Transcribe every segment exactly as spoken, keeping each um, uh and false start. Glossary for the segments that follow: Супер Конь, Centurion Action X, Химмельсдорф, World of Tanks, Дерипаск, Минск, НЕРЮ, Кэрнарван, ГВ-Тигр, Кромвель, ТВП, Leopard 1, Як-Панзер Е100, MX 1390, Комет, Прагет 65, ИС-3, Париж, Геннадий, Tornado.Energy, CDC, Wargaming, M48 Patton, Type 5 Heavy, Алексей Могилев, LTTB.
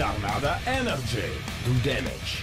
Торнадо Энерджи. Do damage.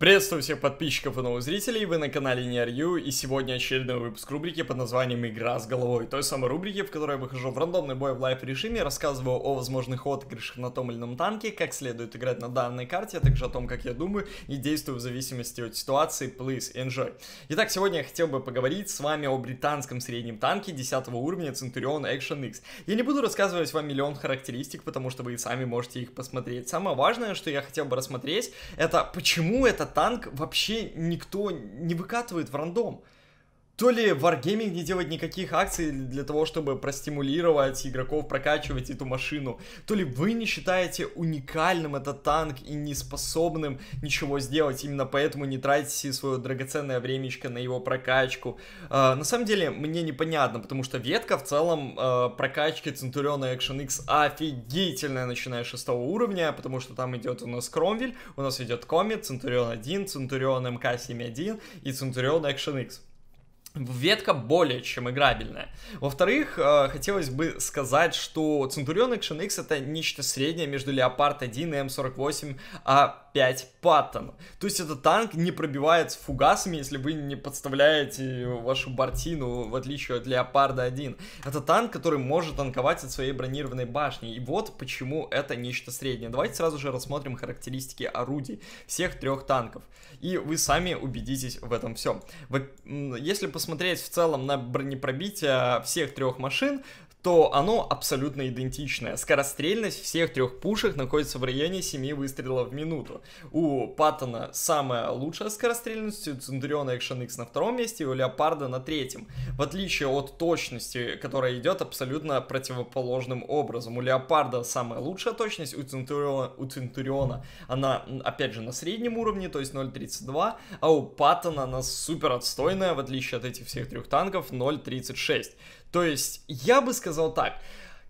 Приветствую всех подписчиков и новых зрителей, вы на канале НЕРЮ, и сегодня очередной выпуск рубрики под названием «Игра с головой», той самой рубрики, в которой я выхожу в рандомный бой в лайв режиме, рассказываю о возможных отыгрышах на том или ином танке, как следует играть на данной карте, а также о том, как я думаю и действую в зависимости от ситуации. Please enjoy. Итак, сегодня я хотел бы поговорить с вами о британском среднем танке десятого уровня Centurion Action X. Я не буду рассказывать вам миллион характеристик, потому что вы и сами можете их посмотреть. Самое важное, что я хотел бы рассмотреть, это почему этот танк вообще никто не выкатывает в рандом. То ли Wargaming не делает никаких акций для того, чтобы простимулировать игроков прокачивать эту машину, то ли вы не считаете уникальным этот танк и не способным ничего сделать, именно поэтому не тратите свое драгоценное времечко на его прокачку. Э, на самом деле, мне непонятно, потому что ветка в целом э, прокачки Центуриона Action X офигительная, начиная с шестого уровня, потому что там идет у нас Кромвель, у нас идет Комет, Центурион один, Центурион эм ка семьдесят один и Центурион Action X. Ветка более чем играбельная. Во-вторых, э, хотелось бы сказать, что Центурион Action X это нечто среднее между Леопард один и эм сорок восемь а пять Patton. То есть этот танк не пробивает с фугасами, если вы не подставляете вашу бортину, в отличие от Леопарда один. Это танк, который может танковать от своей бронированной башни. И вот почему это нечто среднее. Давайте сразу же рассмотрим характеристики орудий всех трех танков. И вы сами убедитесь в этом всем. Если посмотреть в целом на бронепробитие всех трех машин, то оно абсолютно идентичное. Скорострельность всех трех пушек находится в районе семи выстрелов в минуту. У Паттона самая лучшая скорострельность, у Центуриона Action X на втором месте, у Леопарда на третьем. В отличие от точности, которая идет абсолютно противоположным образом. У Леопарда самая лучшая точность, у Центуриона, у Центуриона она, опять же, на среднем уровне, то есть ноль тридцать два, а у Паттона она супер отстойная, в отличие от этих всех трех танков, ноль тридцать шесть. То есть, я бы сказал так,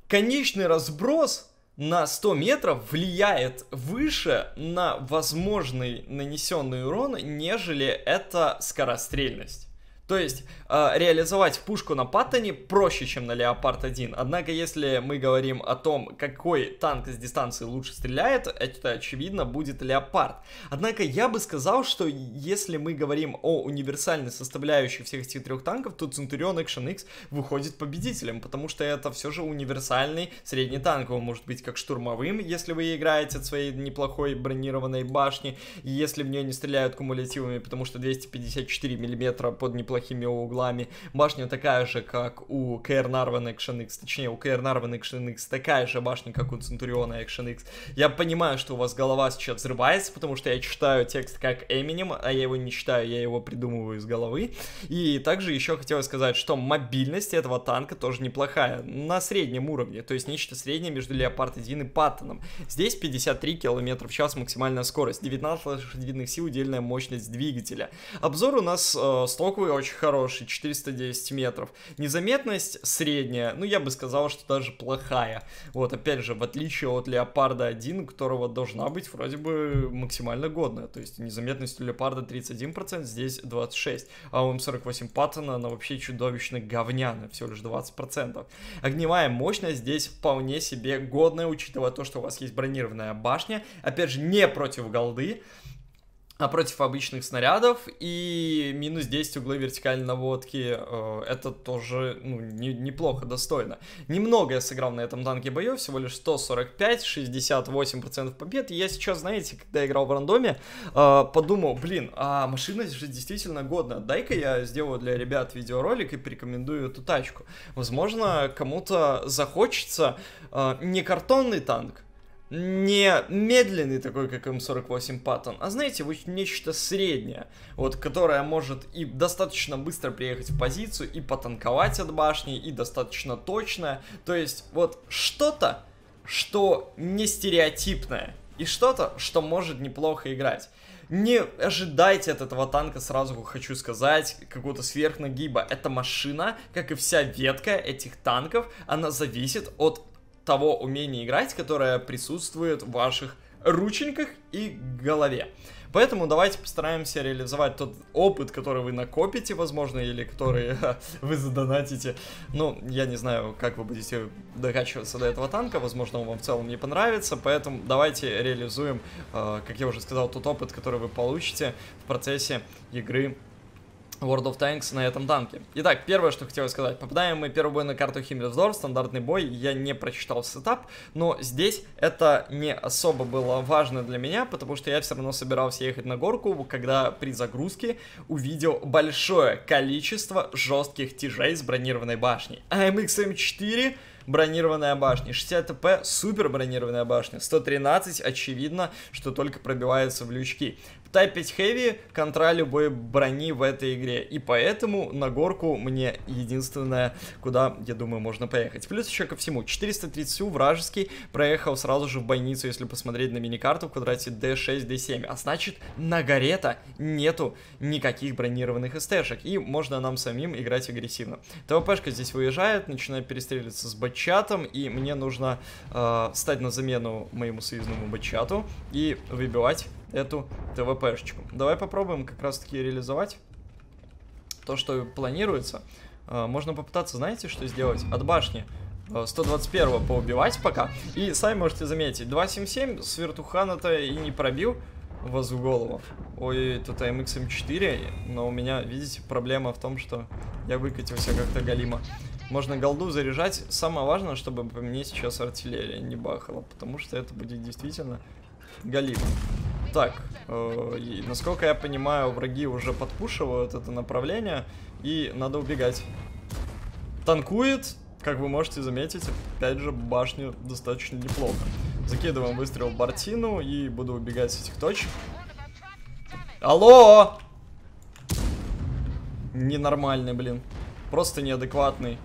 конечный разброс на сто метров влияет выше на возможный нанесенный урон, нежели это скорострельность. То есть, э, реализовать пушку на Паттоне проще, чем на Леопард один. Однако, если мы говорим о том, какой танк с дистанции лучше стреляет, это, очевидно, будет Леопард. Однако, я бы сказал, что если мы говорим о универсальной составляющей всех этих трех танков, то Центурион Action X выходит победителем, потому что это все же универсальный средний танк. Он может быть как штурмовым, если вы играете от своей неплохой бронированной башни, если в нее не стреляют кумулятивами, потому что двести пятьдесят четыре миллиметра под неплохим углами. Башня такая же, как у Кэрнарвана Action X, точнее, у Кэрнарвана Action X такая же башня, как у Центуриона Action X. Я понимаю, что у вас голова сейчас взрывается, потому что я читаю текст как Эминем, а я его не читаю, я его придумываю из головы. И также еще хотел сказать, что мобильность этого танка тоже неплохая, на среднем уровне, то есть нечто среднее между Леопард один и Паттоном. Здесь пятьдесят три километра в час максимальная скорость, девятнадцать лошадиных сил, удельная мощность двигателя. Обзор у нас э, стоковый, очень хороший, четыреста десять метров. Незаметность средняя, ну я бы сказал, что даже плохая. Вот, опять же, в отличие от Леопарда один, у которого должна быть вроде бы максимально годная. То есть незаметность у Леопарда тридцать один процент, здесь двадцать шесть процентов. А у эм сорок восемь Паттона она вообще чудовищно говняная, всего лишь двадцать процентов. Огневая мощность здесь вполне себе годная, учитывая то, что у вас есть бронированная башня. Опять же, не против голды, а против обычных снарядов, и минус десять углы вертикальной наводки, э, это тоже, ну, не, неплохо, достойно. Немного я сыграл на этом танке боев, всего лишь сто сорок пять, шестьдесят восемь процентов побед. И я сейчас, знаете, когда играл в рандоме, э, подумал, блин, а машина же действительно годная. Дай-ка я сделаю для ребят видеоролик и порекомендую эту тачку. Возможно, кому-то захочется э, не картонный танк, не медленный такой, как эм сорок восемь Паттон, а, знаете, вы нечто среднее, вот, которое может и достаточно быстро приехать в позицию, и потанковать от башни, и достаточно точное. То есть, вот, что-то, что не стереотипное, и что-то, что может неплохо играть. Не ожидайте от этого танка, сразу хочу сказать, какого-то сверхнагиба. Эта машина, как и вся ветка этих танков, она зависит от того умения играть, которое присутствует в ваших рученьках и голове. Поэтому давайте постараемся реализовать тот опыт, который вы накопите, возможно, или который вы задонатите. Ну, я не знаю, как вы будете докачиваться до этого танка, возможно, он вам в целом не понравится, поэтому давайте реализуем, э, как я уже сказал, тот опыт, который вы получите в процессе игры World of Tanks на этом танке. Итак, первое, что хотел сказать. Попадаем мы первый бой на карту Химмельсдорф, стандартный бой. Я не прочитал сетап, но здесь это не особо было важно для меня, потому что я все равно собирался ехать на горку, когда при загрузке увидел большое количество жестких тяжей с бронированной башней. А М Х М четыре... бронированная башня, шестьдесят Т П, супер бронированная башня, сто тринадцать, очевидно, что только пробивается в лючки. В Type пять Heavy контра любой брони в этой игре, и поэтому на горку мне единственное, куда, я думаю, можно поехать. Плюс еще ко всему, четыреста тридцать вражеский проехал сразу же в бойницу, если посмотреть на миникарту в квадрате Д шесть Д семь, а значит, на горе-то нету никаких бронированных СТшек, и можно нам самим играть агрессивно. ТВПшка здесь выезжает, начинает перестреливаться с бочкой, чатом, и мне нужно э, встать на замену моему союзному бэт-чату и выбивать эту ТВПшечку. Давай попробуем как раз таки реализовать то, что планируется. Э, можно попытаться, знаете, что сделать? От башни сто двадцать первого поубивать пока. И сами можете заметить, два семь семь с вертухана-то и не пробил вас в голову. Ой, тут М Х М четыре, но у меня, видите, проблема в том, что я выкатился как-то галимо. Можно голду заряжать. Самое важное, чтобы по мне сейчас артиллерия не бахала, потому что это будет действительно галим. Так, э, насколько я понимаю, враги уже подпушивают это направление, и надо убегать. Танкует, как вы можете заметить, опять же, башню достаточно неплохо. Закидываем выстрел в бортину и буду убегать с этих точек. Алло! Ненормальный, блин. Просто неадекватный.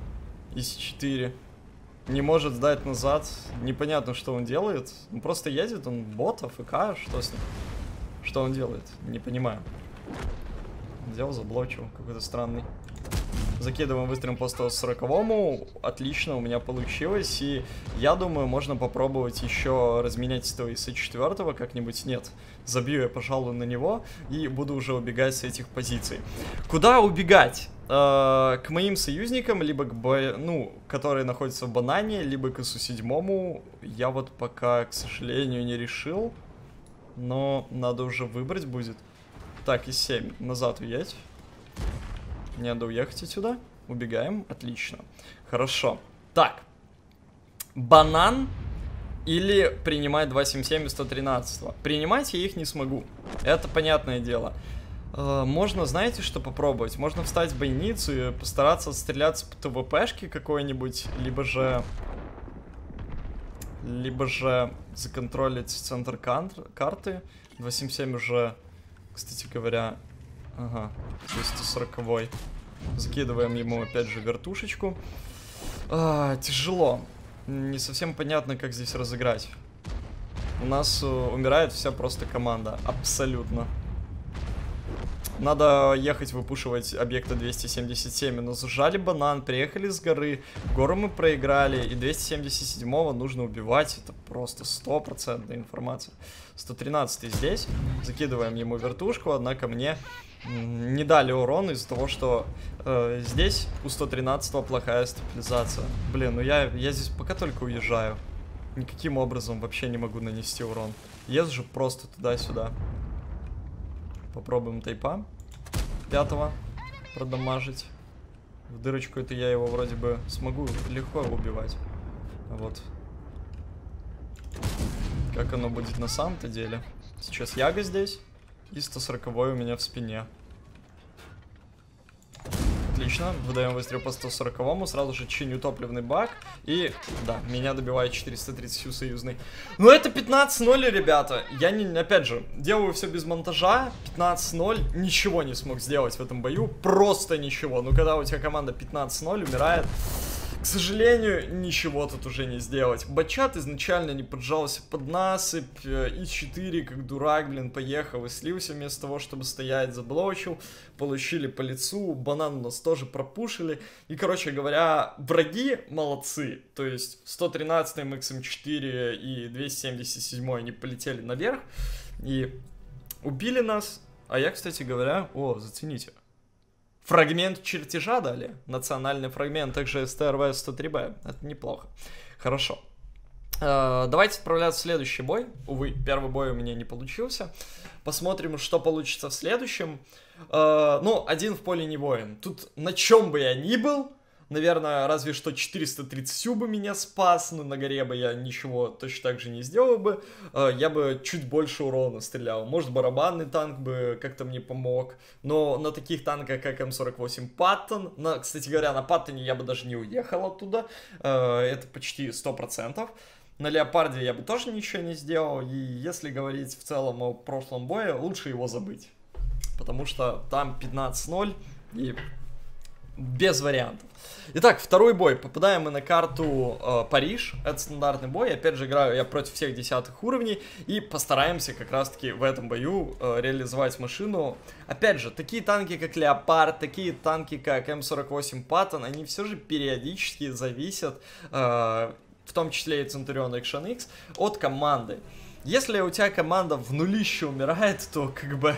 И С четыре. Не может сдать назад. Непонятно, что он делает. Он просто едет, он ботов, ИК, что с ним? Что он делает? Не понимаю. Взял, заблочил. Какой-то странный. Закидываем выстрелом по сто сороковому. Отлично, у меня получилось. И я думаю, можно попробовать еще разменять этого И С четыре как-нибудь. Нет, забью я, пожалуй, на него. И буду уже убегать с этих позиций. Куда убегать? К моим союзникам, либо к бо... ну, которые находятся в банане, либо к И С семь. Я вот пока, к сожалению, не решил. Но надо уже выбрать будет. Так, И семь. Назад уедь. Мне надо уехать отсюда. Убегаем. Отлично. Хорошо. Так. Банан или принимать два семь семь и сто тринадцать. Принимать я их не смогу. Это понятное дело. Можно, знаете, что попробовать? Можно встать в бойницу и постараться стреляться по ТВПшке какой-нибудь, либо же... Либо же законтролить центр карты. два семь семь уже, кстати говоря... Ага, сто сорок. Закидываем ему опять же вертушечку. А, тяжело. Не совсем понятно, как здесь разыграть. У нас умирает вся просто команда. Абсолютно. Надо ехать выпушивать объекта двести семьдесят семь, но сжали банан, приехали с горы, гору мы проиграли, и двести семьдесят седьмого нужно убивать, это просто стопроцентная информация. сто тринадцатый здесь, закидываем ему вертушку, однако мне не дали урон из-за того, что э, здесь у сто тринадцатого плохая стабилизация. Блин, ну я, я здесь пока только уезжаю, никаким образом вообще не могу нанести урон, езжу просто туда-сюда. Попробуем тайпа пятого продамажить. В дырочку это я его вроде бы смогу легко убивать. Вот. Как оно будет на самом-то деле. Сейчас яга здесь. И сто сорок у меня в спине. Отлично. Выдаем выстрел по сто сороковому. Сразу же чиню топливный бак. И, да, меня добивает четыреста тридцать союзный. Но это пятнадцать ноль, ребята. Я, не, опять же, делаю все без монтажа. пятнадцать ноль. Ничего не смог сделать в этом бою. Просто ничего. Ну, когда у тебя команда пятнадцать ноль умирает... К сожалению, ничего тут уже не сделать. Бачат изначально не поджался под насыпь. И четыре, как дурак, блин, поехал и слился вместо того, чтобы стоять, заблочил. Получили по лицу. Банан у нас тоже пропушили. И, короче говоря, враги молодцы. То есть сто тринадцать, М Х М четыре и двести семьдесят семь не полетели наверх. И... Убили нас. А я, кстати говоря... О, зацените. Фрагмент чертежа дали. Национальный фрагмент. Также СТРВ сто три Б. Это неплохо. Хорошо. Давайте отправляться в следующий бой. Увы, первый бой у меня не получился. Посмотрим, что получится в следующем. Ну, один в поле не воин. Тут на чем бы я ни был, наверное, разве что четыреста тридцать бы меня спас, но на горе бы я ничего точно так же не сделал бы. Я бы чуть больше урона стрелял. Может, барабанный танк бы как-то мне помог. Но на таких танках, как М сорок восемь Паттон, на, кстати говоря, на Паттоне я бы даже не уехал оттуда. Это почти сто процентов. На Леопарде я бы тоже ничего не сделал. И если говорить в целом о прошлом бое, лучше его забыть. Потому что там пятнадцать ноль и... без вариантов. Итак, второй бой. Попадаем мы на карту э, Париж. Это стандартный бой. Опять же, играю я против всех десятых уровней. И постараемся как раз-таки в этом бою э, реализовать машину. Опять же, такие танки, как Леопард, такие танки, как М сорок восемь Паттон, они все же периодически зависят, э, в том числе и Centurion Action X, от команды. Если у тебя команда в нулище умирает, то как бы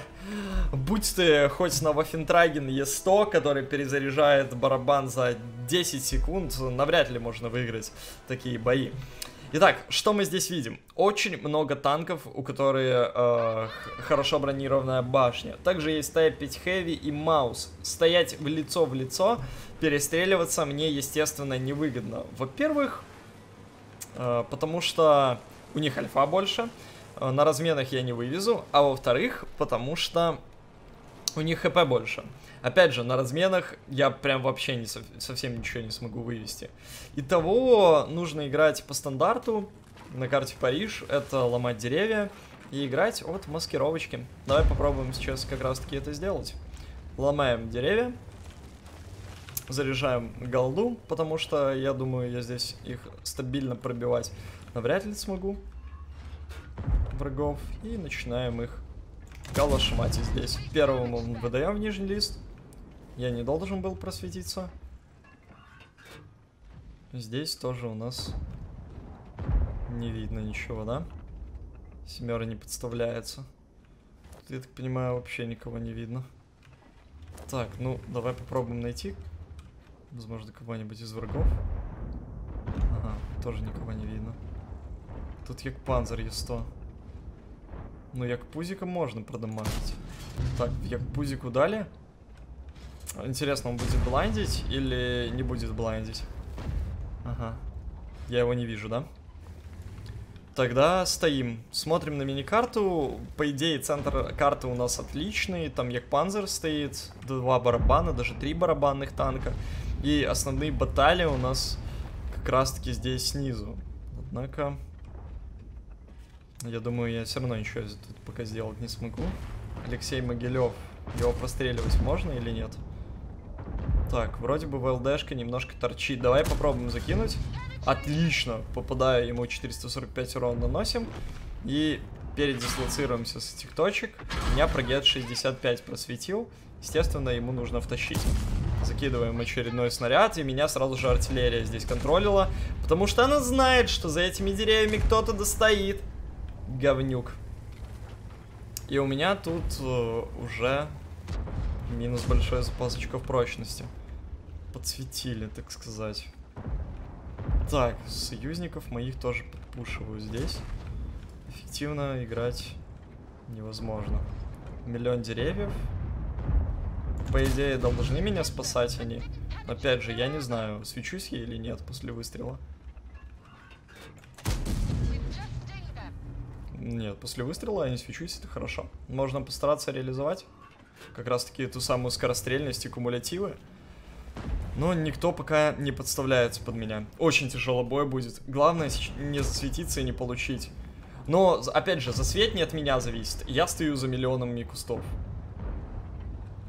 будь ты хоть на Waffen Tragon Е сто, который перезаряжает барабан за десять секунд, навряд ли можно выиграть такие бои. Итак, что мы здесь видим? Очень много танков, у которых э, хорошо бронированная башня. Также есть Тайп пять Хэви и Маус. Стоять в лицо в лицо, перестреливаться мне, естественно, невыгодно. Во-первых, э, потому что... у них альфа больше, на разменах я не вывезу, а во-вторых, потому что у них хп больше. Опять же, на разменах я прям вообще не, совсем ничего не смогу вывести. Итого, нужно играть по стандарту на карте Париж, это ломать деревья и играть от маскировочки. Давай попробуем сейчас как раз-таки это сделать. Ломаем деревья, заряжаем голду, потому что, я думаю, я здесь их стабильно пробивать навряд ли смогу врагов. И начинаем их калашмать здесь. Первому выдаем нижний лист. Я не должен был просветиться. Здесь тоже у нас не видно ничего, да? Семера не подставляется. Тут, я так понимаю, вообще никого не видно. Так, ну, давай попробуем найти. Возможно, кого-нибудь из врагов. Ага, тоже никого не видно. Тут Як-Панзер Е сто. Ну, Як-Пузика можно продамажить. Так, Як-Пузику дали. Интересно, он будет блайндить или не будет блайндить? Ага. Я его не вижу, да? Тогда стоим. Смотрим на миникарту. По идее, центр карты у нас отличный. Там Як-Панзер стоит. Два барабана, даже три барабанных танка. И основные баталии у нас как раз-таки здесь снизу. Однако... я думаю, я все равно ничего тут пока сделать не смогу. Алексей Могилев. Его простреливать можно или нет? Так, вроде бы ВЛДшка немножко торчит. Давай попробуем закинуть. Отлично. Попадаю ему, четыреста сорок пять урон наносим. И передислоцируемся с этих точек. Меня Прагет шестьдесят пять просветил. Естественно, ему нужно втащить. Закидываем очередной снаряд, и меня сразу же артиллерия здесь контролила. Потому что она знает, что за этими деревьями кто-то достоит. Говнюк. И у меня тут э, уже минус большой запас очков прочности. Подсветили, так сказать. Так, союзников моих тоже подпушиваю здесь. Эффективно играть невозможно. Миллион деревьев. По идее, должны меня спасать они. Опять же, я не знаю, свечусь я или нет после выстрела. Нет, после выстрела я не свечусь, это хорошо. Можно постараться реализовать как раз-таки ту самую скорострельность и кумулятивы. Но никто пока не подставляется под меня. Очень тяжело бой будет. Главное не засветиться и не получить. Но, опять же, засвет не от меня зависит. Я стою за миллионами кустов.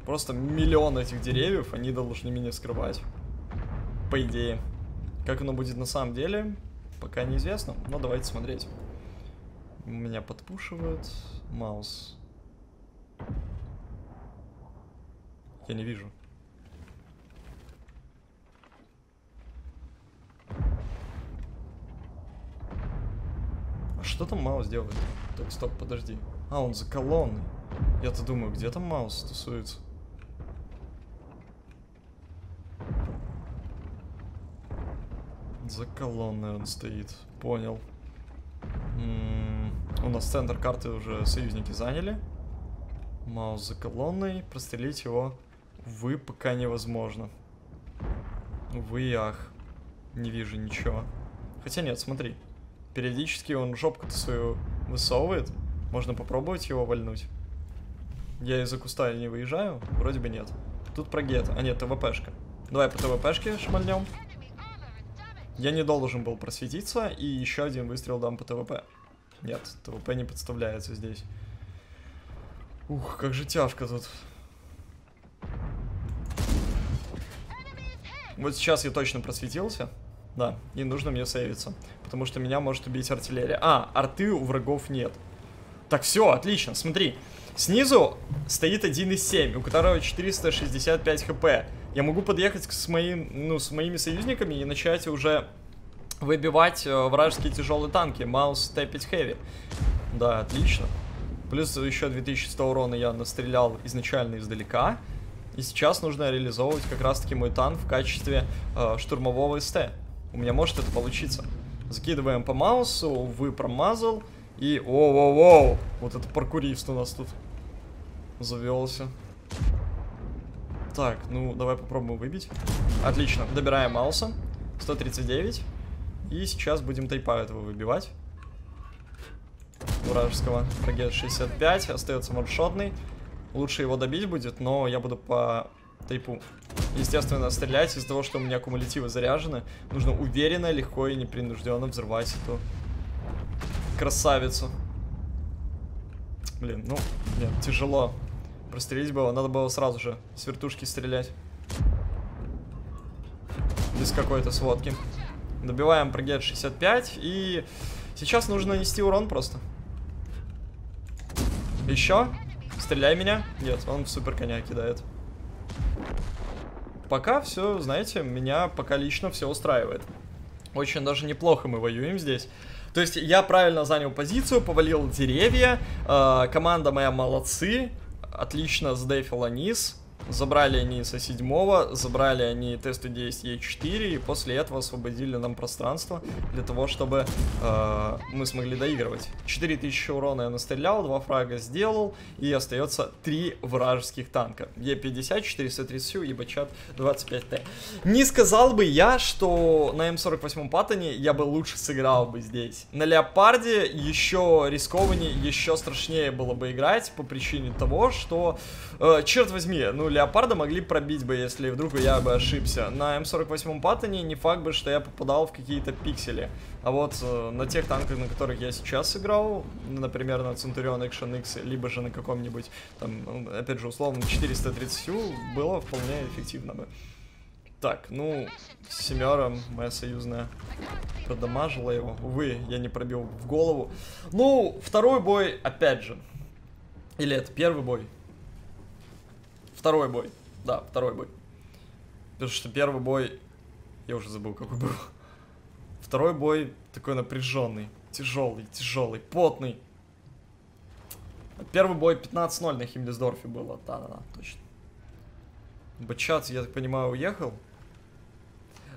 Просто миллион этих деревьев, они должны меня скрывать. По идее. Как оно будет на самом деле, пока неизвестно. Но давайте смотреть. Меня подпушивают. Маус. Я не вижу. А что там Маус делает? Так, стоп, подожди. А, он за колонной. Я-то думаю, где там Маус тусуется? За колонной он стоит. Понял. М-м-м. У нас центр карты уже союзники заняли. Маус за колонной. Прострелить его, увы, пока невозможно. Увы и ах. Не вижу ничего. Хотя нет, смотри. Периодически он жопку-то свою высовывает. Можно попробовать его вальнуть. Я из-за куста не выезжаю? Вроде бы нет. Тут прогет. А нет, ТВПшка. Давай по ТВПшке шмальнем. Я не должен был просветиться. И еще один выстрел дам по ТВП. Нет, ТВП не подставляется здесь. Ух, как же тяжко тут. Вот сейчас я точно просветился. Да, не нужно мне сейвиться. Потому что меня может убить артиллерия. А, арты у врагов нет. Так, все, отлично, смотри. Снизу стоит один из семи, у которого четыреста шестьдесят пять хп. Я могу подъехать с, моим, ну, с моими союзниками и начать уже выбивать вражеские тяжелые танки. Маус Type пять Heavy. Да, отлично. Плюс еще две тысячи сто урона я настрелял изначально издалека. И сейчас нужно реализовывать как раз-таки мой танк в качестве э, штурмового СТ. У меня может это получиться. Закидываем по Маусу, увы, промазал. И, о-о-о, вот это паркурист у нас тут завелся. Так, ну, давай попробуем выбить. Отлично, добираем Мауса. сто тридцать девять. И сейчас будем тайпа этого выбивать. Вражеского. Прагет шестьдесят пять, остается ваншотный. Лучше его добить будет, но я буду по тайпу. Естественно, стрелять из-за того, что у меня кумулятивы заряжены. Нужно уверенно, легко и непринужденно взрывать эту красавицу. Блин, ну, нет, тяжело. Прострелить было, надо было сразу же с вертушки стрелять. Без какой-то сводки. Добиваем Прагет шестьдесят пять. И сейчас нужно нанести урон просто. Еще. Стреляй меня. Нет, он в супер коня кидает. Пока все, знаете, меня пока лично все устраивает. Очень даже неплохо мы воюем здесь. То есть я правильно занял позицию, повалил деревья, э, команда моя молодцы, отлично сдефила низ, забрали они С7, забрали они Т сто десять Е четыре, и после этого освободили нам пространство для того, чтобы э, мы смогли доигрывать. четыре тысячи урона я настрелял, два фрага сделал, и остается три вражеских танка. Е пятьдесят, четыреста тридцать и Бачат двадцать пять Т. Не сказал бы я, что на М сорок восемь Паттоне я бы лучше сыграл бы здесь. На Леопарде еще рискованнее, еще страшнее было бы играть по причине того, что, э, черт возьми, ну, Леопарда могли пробить бы, если вдруг я бы ошибся. На М сорок восемь Паттоне не факт бы, что я попадал в какие-то пиксели. А вот э, на тех танках, на которых я сейчас играл, например, на Centurion Action X, либо же на каком-нибудь, там, опять же, условно, четыреста тридцать, было вполне эффективно бы. Так, ну, семера моя союзная продамажила его. Увы, я не пробил в голову. Ну, второй бой, опять же. Или это первый бой? Второй бой. Да, второй бой. Потому что первый бой... Я уже забыл, какой был. Второй бой такой напряженный. Тяжелый, тяжелый, потный. Первый бой пятнадцать ноль на Химмельсдорфе было. Да-да-да, точно. Бачат, я так понимаю, уехал?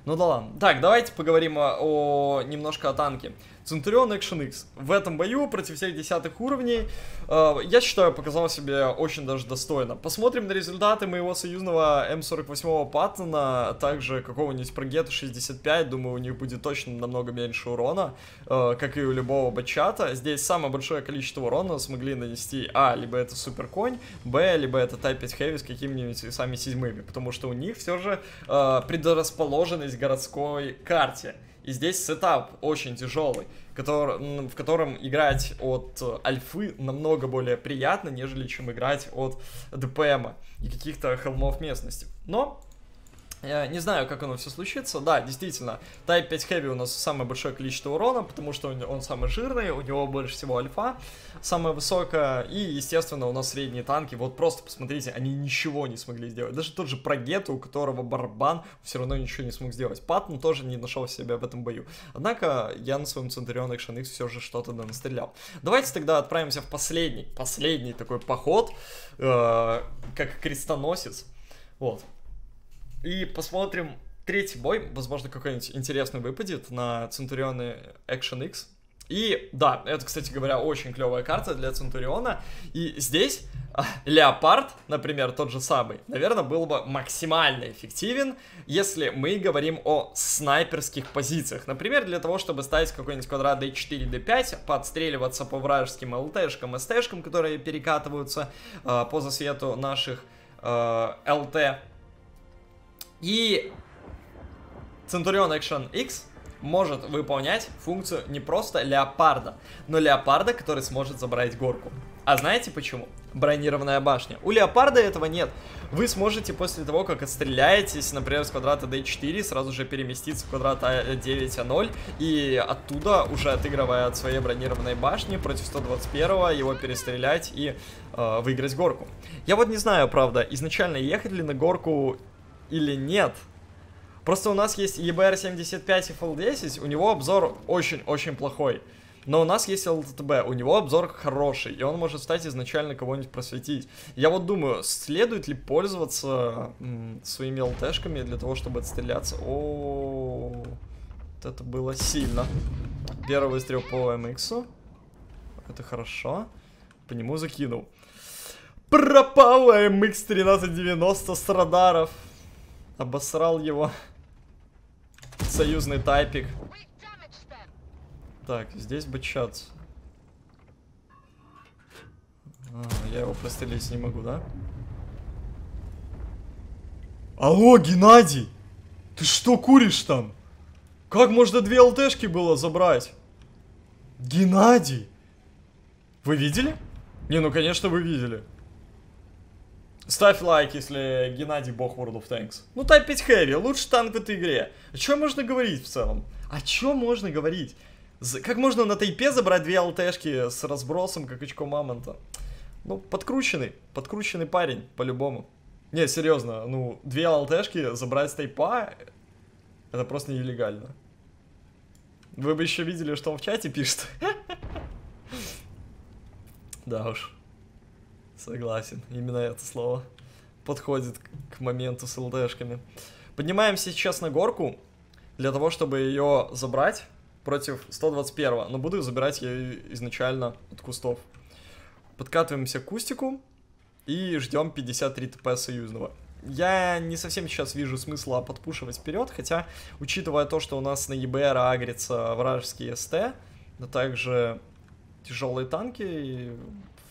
Ну да ладно. Так, давайте поговорим о, о, немножко о танке. Центурион Action X. В этом бою против всех десятых уровней, э, я считаю, показал себя очень даже достойно. Посмотрим на результаты моего союзного М сорок восемь Паттона, а также какого-нибудь Прагета шестьдесят пять. Думаю, у них будет точно намного меньше урона, э, как и у любого Бачата. Здесь самое большое количество урона смогли нанести а, либо это Супер Конь, б, либо это Type пять Heavy с какими-нибудь сами седьмыми. Потому что у них все же э, предрасположены городской карте. И здесь сетап очень тяжелый, который, в котором играть от альфы намного более приятно, нежели чем играть от ДПМа и каких-то холмов местности. Но Я не знаю, как оно все случится. Да, действительно, Тайп пять Хэви у нас самое большое количество урона, потому что он, он самый жирный, у него больше всего альфа, самая высокая. И, естественно, у нас средние танки. Вот просто посмотрите, они ничего не смогли сделать. Даже тот же Прагет, у которого барбан, все равно ничего не смог сделать. Паттон тоже не нашел себя в этом бою. Однако, я на своем Centurion Action X все же что-то настрелял. Давайте тогда отправимся в последний, последний такой поход, э, как крестоносец. Вот. И посмотрим третий бой, возможно, какой-нибудь интересный выпадет на Центурионы Action X. И да, это, кстати говоря, очень клевая карта для Центуриона. И здесь Леопард, например, тот же самый, наверное, был бы максимально эффективен, если мы говорим о снайперских позициях. Например, для того, чтобы ставить какой-нибудь квадрат дэ четыре дэ пять, подстреливаться по вражеским ЛТшкам, СТшкам, которые перекатываются э, по засвету наших э, ЛТ. И Centurion Action X может выполнять функцию не просто леопарда, но леопарда, который сможет забрать горку. А знаете почему? Бронированная башня. У леопарда этого нет. Вы сможете после того, как отстреляетесь, например, с квадрата дэ четыре, сразу же переместиться в квадрат а девять а ноль и оттуда, уже отыгрывая от своей бронированной башни против сто двадцать первого, его перестрелять и э, выиграть горку. Я вот не знаю, правда, изначально ехать ли на горку или нет. Просто у нас есть и бэ эр семьдесят пять и эф эл десять, у него обзор очень-очень плохой. Но у нас есть эл тэ тэ бэ, у него обзор хороший, и он может стать изначально кого-нибудь просветить. Я вот думаю, следует ли пользоваться своими ЛТшками для того, чтобы отстреляться. О, вот это было сильно. Первый выстрел по эм иксу. Это хорошо. По нему закинул. Пропала эм икс тринадцать девяносто с радаров. Обосрал его союзный тайпик. Так, здесь бы чат. А, я его прострелить не могу, да? Алло, Геннадий! Ты что куришь там? Как можно две ЛТшки было забрать? Геннадий! Вы видели? Не, ну конечно вы видели. Ставь лайк, если Геннадий бог World of Tanks. Ну, Тайп пять Хэви, лучший танк в этой игре. О чем можно говорить в целом? О чем можно говорить? За... Как можно на Тайпе забрать две ЛТшки с разбросом, как очко мамонта? Ну, подкрученный, подкрученный парень, по-любому. Не, серьезно, ну, две ЛТшки забрать с Тайпа, это просто нелегально. Вы бы еще видели, что он в чате пишет. Да уж. Согласен, именно это слово подходит к моменту с ЛТшками. Поднимаемся сейчас на горку для того, чтобы ее забрать против сто двадцать первого, но буду забирать ее изначально от кустов. Подкатываемся к кустику и ждем пятьдесят три тэ пэ союзного. Я не совсем сейчас вижу смысла подпушивать вперед, хотя, учитывая то, что у нас на и бэ эр агрятся вражеские эс тэ, а также тяжелые танки... И...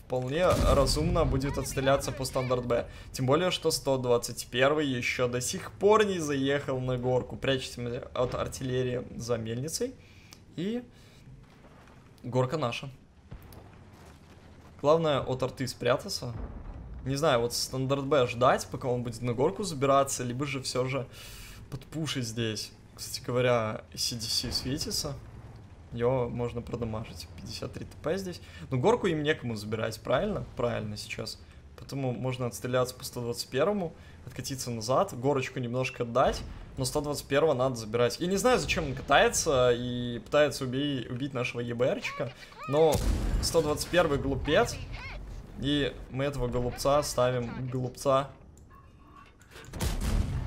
Вполне разумно будет отстреляться по стандарт Б. Тем более, что сто двадцать первый еще до сих пор не заехал на горку. Прячется от артиллерии за мельницей. И горка наша. Главное от арты спрятаться. Не знаю, вот стандарт Б ждать, пока он будет на горку забираться. Либо же все же подпушить здесь. Кстати говоря, си ди си светится. Ее можно продамажить. пятьдесят три тэ пэ здесь. Но горку им некому забирать, правильно? Правильно сейчас. Поэтому можно отстреляться по сто двадцать первому, откатиться назад, горочку немножко отдать, но сто двадцать первого надо забирать. Я не знаю, зачем он катается и пытается уби- убить нашего ебрчика, но сто двадцать первый глупец, и мы этого голубца ставим, голубца,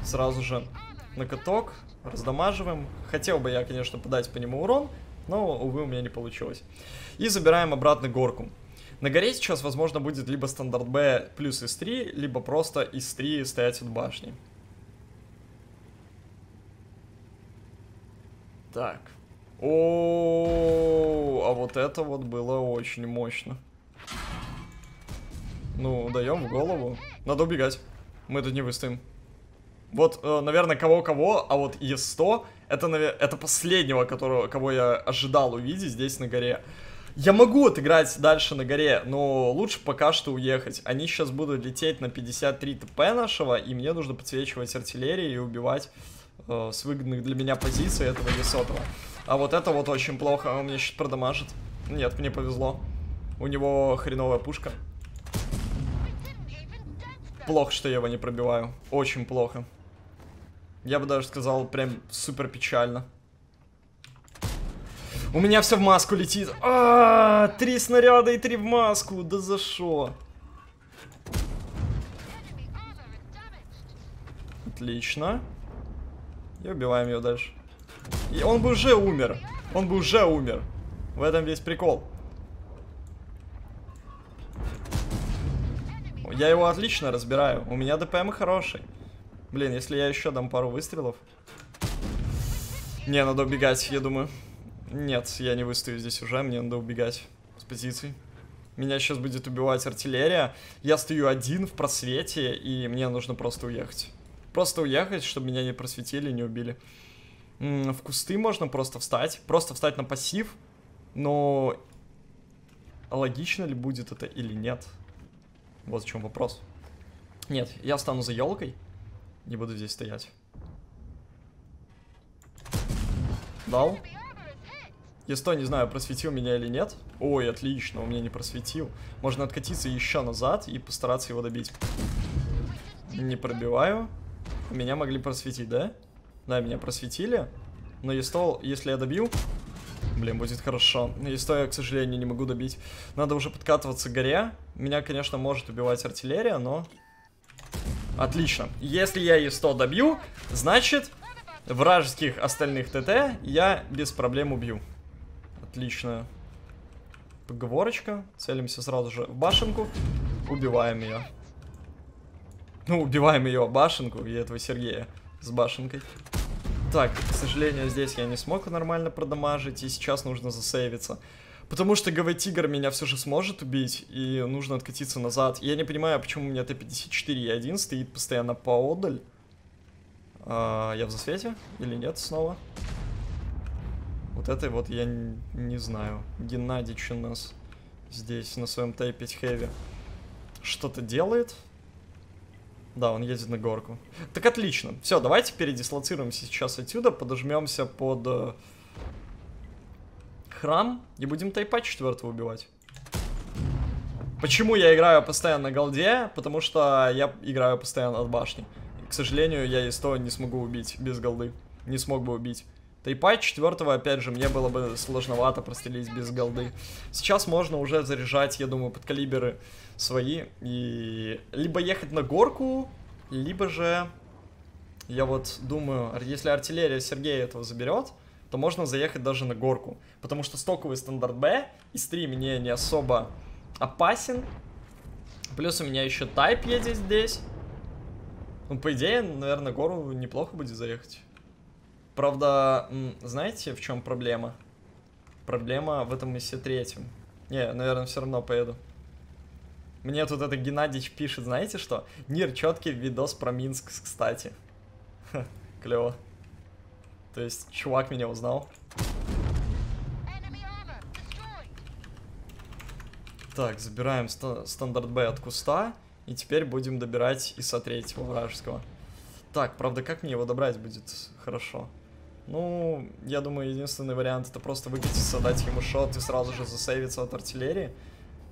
сразу же на каток, раздамаживаем. Хотел бы я, конечно, подать по нему урон, но, увы, у меня не получилось. И забираем обратно горку. На горе сейчас, возможно, будет либо стандарт Б плюс ИС три, либо просто ИС три стоять от башни. Так. О-о-о-о, а вот это вот было очень мощно. Ну, даем в голову. Надо убегать. Мы тут не выстоим. Вот, наверное, кого-кого, а вот е сто, это, это последнего, которого, кого я ожидал увидеть здесь на горе. Я могу отыграть дальше на горе, но лучше пока что уехать. Они сейчас будут лететь на пятьдесят три ТП нашего, и мне нужно подсвечивать артиллерии и убивать э, с выгодных для меня позиций этого Е сто. А вот это вот очень плохо, он мне сейчас продамажит. Нет, мне повезло. У него хреновая пушка. Плохо, что я его не пробиваю. Очень плохо. Я бы даже сказал, прям супер печально. У меня все в маску летит. А-а-а, три снаряда и три в маску. Да за шо? Отлично. И убиваем ее дальше. И он бы уже умер. Он бы уже умер. В этом весь прикол. Я его отлично разбираю. У меня ДПМ хороший. Блин, если я еще дам пару выстрелов. Не, надо убегать, я думаю. Нет, я не выстою здесь уже, мне надо убегать с позиций. Меня сейчас будет убивать артиллерия. Я стою один в просвете, и мне нужно просто уехать. Просто уехать, чтобы меня не просветили, не убили. В кусты можно просто встать. Просто встать на пассив. Но логично ли будет это или нет? Вот в чем вопрос. Нет, я встану за елкой. Не буду здесь стоять. Дал. Е сто, не знаю, просветил меня или нет. Ой, отлично, он меня не просветил. Можно откатиться еще назад и постараться его добить. Не пробиваю. Меня могли просветить, да? Да, меня просветили. Но Е сто, если я добью... Блин, будет хорошо. Е сто я, к сожалению, не могу добить. Надо уже подкатываться к горе. Меня, конечно, может убивать артиллерия, но... Отлично. Если я Е сто добью, значит, вражеских остальных ТТ я без проблем убью. Отличная поговорочка. Целимся сразу же в башенку. Убиваем ее. Ну, убиваем ее башенку и этого Сергея с башенкой. Так, к сожалению, здесь я не смог нормально продамажить. И сейчас нужно засейвиться. Потому что ГВ-Тигр меня все же сможет убить. И нужно откатиться назад. Я не понимаю, почему у меня Т пятьдесят четыре Е один стоит постоянно поодаль. А, я в засвете? Или нет снова? Вот это вот я не, не знаю. Геннадий у нас здесь на своем Тайп пять Хэви что-то делает. Да, он едет на горку. Так, отлично. Все, давайте передислоцируемся сейчас отсюда. Подожмемся под э, храм. И будем Тайпа четыре убивать. Почему я играю постоянно на голде? Потому что я играю постоянно от башни. И, к сожалению, я Е сто не смогу убить без голды. Не смог бы убить. Тайпа четыре, опять же, мне было бы сложновато прострелить без голды. Сейчас можно уже заряжать, я думаю, под калибры свои. И либо ехать на горку, либо же, я вот думаю, если артиллерия Сергея этого заберет, то можно заехать даже на горку. Потому что стоковый стандарт Б, И С три мне не особо опасен. Плюс у меня еще Type едет здесь. Ну, по идее, наверное, гору неплохо будет заехать. Правда, знаете, в чем проблема? Проблема в этом И С три. Не, наверное, все равно поеду. Мне тут это Геннадий пишет, знаете что? Нир, четкий видос про Минск, кстати. Ха, клево. То есть, чувак меня узнал. Так, забираем ст стандарт Б от куста. И теперь будем добирать И С три вражеского. Так, правда, как мне его добрать будет хорошо? Ну, я думаю, единственный вариант — это просто выкатиться, дать ему шот и сразу же засейвиться от артиллерии.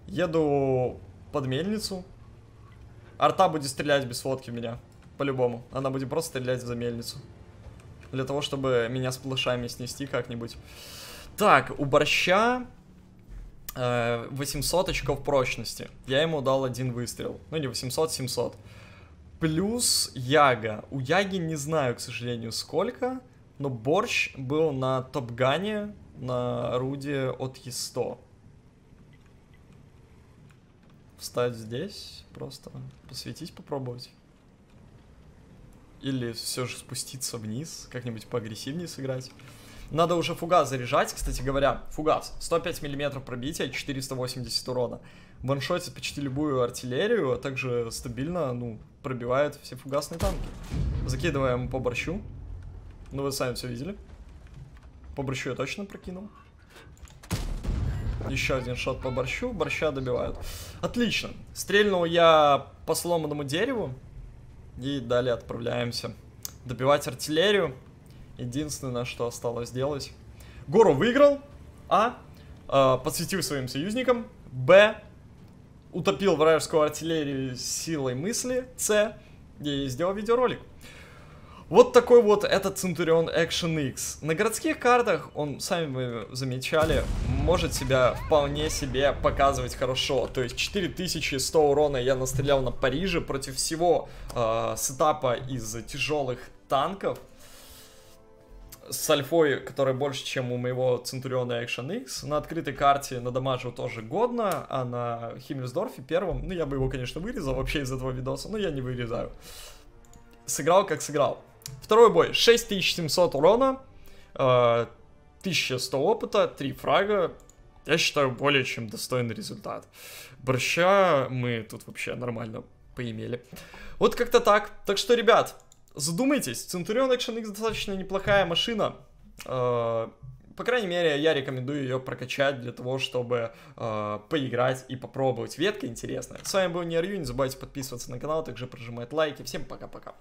Еду под мельницу. Арта будет стрелять без фотки в меня, по-любому. Она будет просто стрелять за мельницу. Для того, чтобы меня с плашами снести как-нибудь. Так, у борща э, восемьсот очков прочности. Я ему дал один выстрел. Ну, не восемьсот, семьсот. Плюс Яга. У Яги не знаю, к сожалению, сколько. Но борщ был на топгане, на орудие от Е сто. Встать здесь, просто посветить, попробовать. Или все же спуститься вниз, как-нибудь поагрессивнее сыграть. Надо уже фугас заряжать, кстати говоря. Фугас, сто пять миллиметров пробития, четыреста восемьдесят урона. Ваншотит почти любую артиллерию, а также стабильно, ну, пробивает все фугасные танки. Закидываем по борщу. Ну, вы сами все видели. По борщу я точно прокинул. Еще один шот по борщу. Борща добивают. Отлично. Стрельнул я по сломанному дереву. И далее отправляемся добивать артиллерию. Единственное, что осталось делать. Гору выиграл. А. Э, подсветил своим союзникам. Б. Утопил вражескую артиллерию силой мысли. С. И сделал видеоролик. Вот такой вот этот Centurion Action X. На городских картах он, сами вы замечали, может себя вполне себе показывать хорошо. То есть четыре тысячи сто урона я настрелял на Париже против всего э, сетапа из тяжелых танков. С альфой, которая больше, чем у моего Centurion Action X. На открытой карте на дамажу тоже годно, а на Химмельсдорфе первом, ну я бы его, конечно, вырезал вообще из этого видоса, но я не вырезаю. Сыграл, как сыграл. Второй бой. шесть тысяч семьсот урона, тысяча сто опыта, три фрага. Я считаю, более чем достойный результат. Борща мы тут вообще нормально поимели. Вот как-то так. Так что, ребят... Задумайтесь, Centurion Action X достаточно неплохая машина. По крайней мере, я рекомендую ее прокачать для того, чтобы поиграть и попробовать. Ветка интересная. С вами был НЕРЮ, не забывайте подписываться на канал, также прожимать лайки. Всем пока-пока.